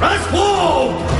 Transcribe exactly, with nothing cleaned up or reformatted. transform!